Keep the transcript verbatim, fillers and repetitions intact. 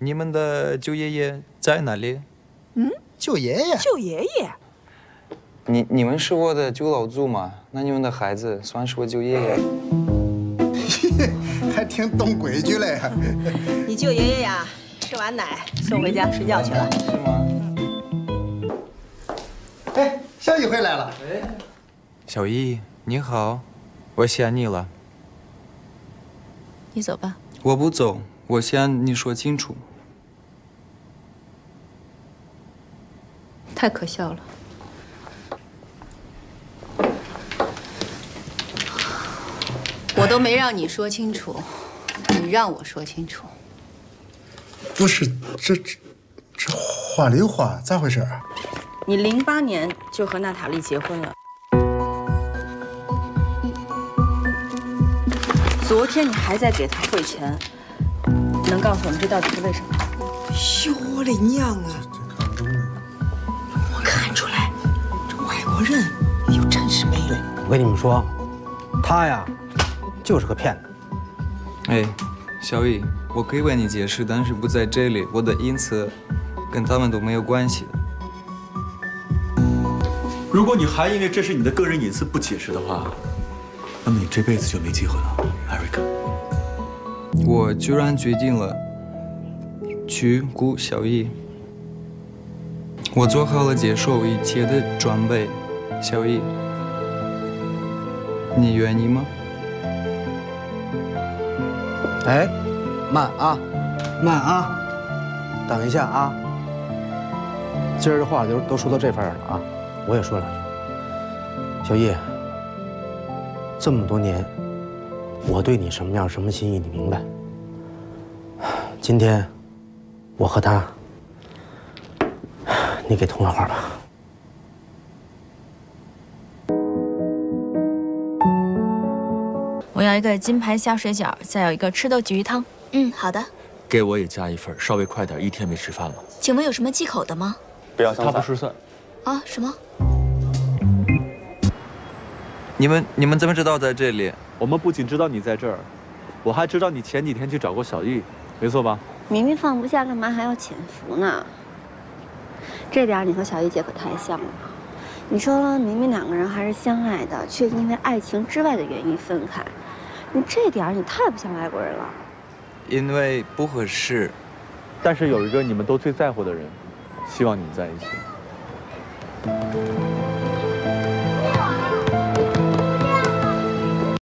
你们的舅爷爷在哪里？嗯，舅爷爷，舅爷爷。你你们是我的舅老祖嘛？那你们的孩子算是我舅爷爷。还挺懂规矩嘞。你舅爷爷呀，吃完奶送回家睡觉去了。是吗？哎，小姨回来了。哎，小姨你好，我想你了。你走吧。我不走，我想你说清楚。 太可笑了！我都没让你说清楚，你让我说清楚。不是，这这这话里话，咋回事啊？你零八年就和娜塔莉结婚了，昨天你还在给她汇钱，能告诉我们这到底是为什么？哟，我嘞娘啊！ 我认，有真是没人。我跟你们说，他呀，就是个骗子。哎，小雨，我可以为你解释，但是不在这里。我的因此跟他们都没有关系的。如果你还因为这是你的个人隐私不解释的话，那么你这辈子就没机会了，艾瑞克。我居然决定了去顾小雨，我做好了接受一切的准备。 小易，你愿意吗？哎，慢啊，慢啊，等一下啊。今儿的话就都说到这份上了啊，我也说两句。小易，这么多年，我对你什么样、什么心意，你明白。今天，我和他，你给通个话吧。 我要一个金牌虾水饺，再有一个赤豆鲫鱼汤。嗯，好的。给我也加一份，稍微快点，一天没吃饭了。请问有什么忌口的吗？不要，他不吃蒜。啊？什么？你们你们怎么知道在这里？我们不仅知道你在这儿，我还知道你前几天去找过小易，没错吧？明明放不下，干嘛还要潜伏呢？这点你和小易姐可太像了。你说明明两个人还是相爱的，却因为爱情之外的原因分开。 你这点儿你太不像外国人了，因为不合适。但是有一个你们都最在乎的人，希望你们在一起。